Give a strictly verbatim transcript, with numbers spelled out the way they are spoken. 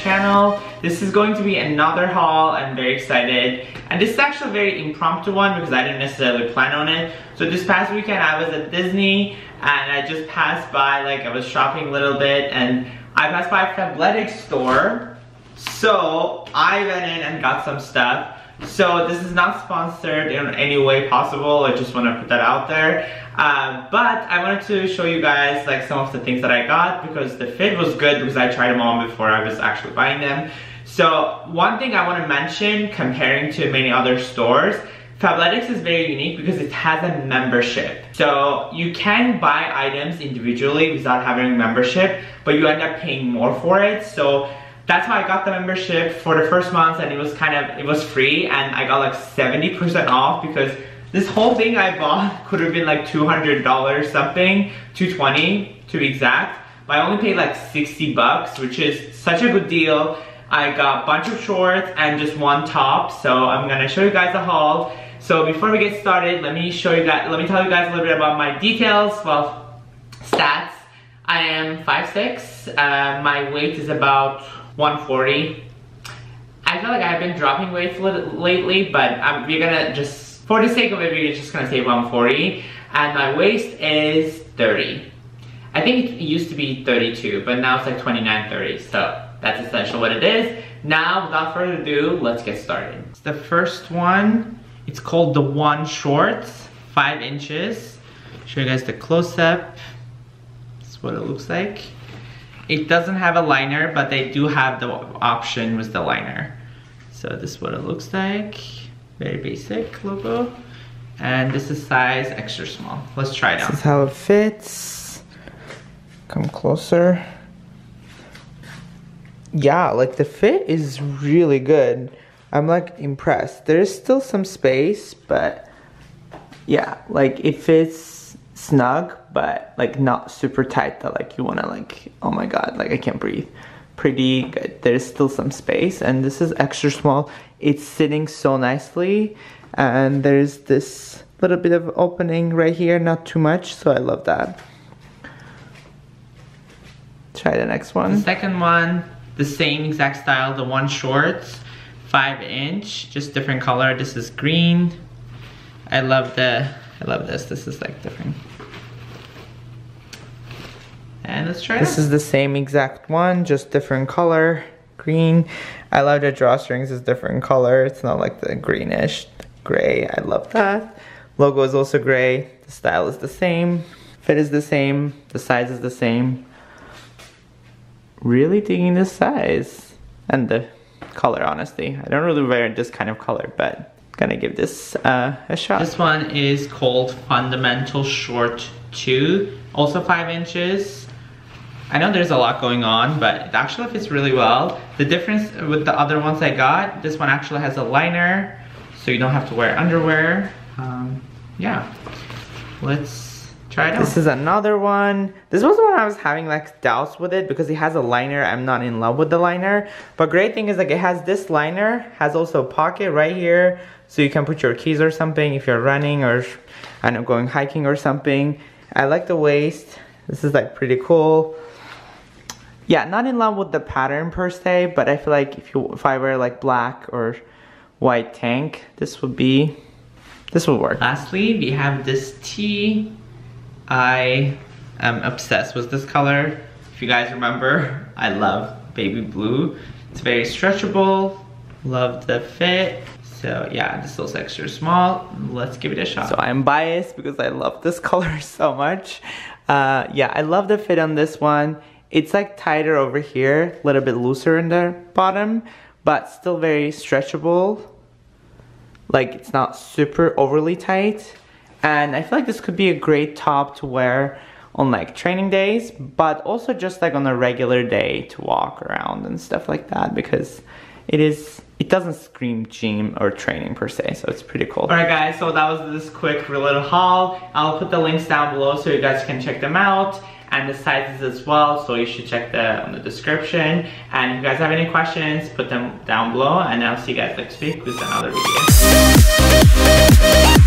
channel. This is going to be another haul. I'm very excited. And this is actually a very impromptu one because I didn't necessarily plan on it. So this past weekend I was at Disney and I just passed by, like I was shopping a little bit and I passed by a Fabletics store. So I went in and got some stuff. So this is not sponsored in any way possible, I just want to put that out there. Uh, but I wanted to show you guys like some of the things that I got because the fit was good because I tried them on before I was actually buying them. So one thing I want to mention comparing to many other stores, Fabletics is very unique because it has a membership. So you can buy items individually without having a membership, but you end up paying more for it. So that's how I got the membership for the first month, and it was kind of, it was free, and I got like seventy percent off because this whole thing I bought could have been like two hundred dollars something, two twenty to be exact, but I only paid like sixty bucks, which is such a good deal. I got a bunch of shorts and just one top, so I'm gonna show you guys the haul. So before we get started, let me show you guys, let me tell you guys a little bit about my details, well, stats. I am five six, uh, my weight is about one forty. I feel like I've been dropping weights lately, but I'm, we're gonna just, for the sake of it, we're just gonna say one forty. And my waist is thirty. I think it used to be thirty-two, but now it's like twenty-nine, thirty. So that's essentially what it is. Now, without further ado, let's get started. The first one, it's called the One Shorts, five inches. Show you guys the close-up. That's what it looks like. It doesn't have a liner, but they do have the option with the liner. So this is what it looks like. Very basic logo. And this is size extra small. Let's try it out. This is how it fits. Come closer. Yeah, like the fit is really good. I'm like impressed. There is still some space, but yeah, like it fits snug, but like not super tight that like you wanna like, oh my god, like I can't breathe. Pretty good. There's still some space, and this is extra small. It's sitting so nicely, and there's this little bit of opening right here, not too much, so I love that. Try the next one. The second one, the same exact style, the One Shorts, five inch, just different color. This is green. I love the, I love this, this is like different. And let's try this. This is the same exact one, just different color, green. I love the drawstrings is different color. It's not like the greenish, gray, I love that. Logo is also gray, the style is the same, fit is the same, the size is the same. Really digging this size and the color, honestly. I don't really wear this kind of color, but gonna give this uh, a shot. This one is called Fundamental Short two, also five inches. I know there's a lot going on, but it actually fits really well. The difference with the other ones I got, this one actually has a liner, so you don't have to wear underwear. Um, yeah, let's try it out. This is another one. This was the one I was having like doubts with it because it has a liner. I'm not in love with the liner, but great thing is like it has this liner, has also a pocket right here, so you can put your keys or something if you're running or I don't know, going hiking or something. I like the waist. This is like pretty cool. Yeah, not in love with the pattern per se, but I feel like if you if I wear like black or white tank, this would be, this would work. Lastly, we have this tee. I am obsessed with this color. If you guys remember, I love baby blue. It's very stretchable. Love the fit. So yeah, this is extra small. Let's give it a shot. So I'm biased because I love this color so much. Uh, yeah, I love the fit on this one. It's like tighter over here, a little bit looser in the bottom, but still very stretchable. Like it's not super overly tight. And I feel like this could be a great top to wear on like training days, but also just like on a regular day to walk around and stuff like that, because it is, it doesn't scream gym or training per se, so it's pretty cool. Alright guys, so that was this quick little haul. I'll put the links down below so you guys can check them out, and the sizes as well, so you should check the, on the description. And if you guys have any questions, put them down below, and I'll see you guys next week with another video.